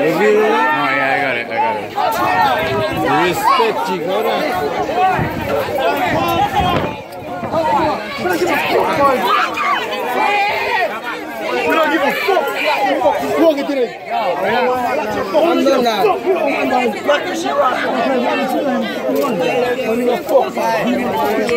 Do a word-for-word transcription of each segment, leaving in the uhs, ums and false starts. Review. Oh yeah, I got it, I got it. Respect, Chigora. We don't give a fuck, man. We don't give a fuck. Walk it today. I'm done now. I'm going to fuck. We can't do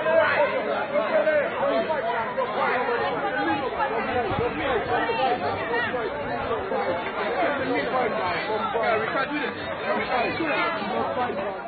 this. We can't do this.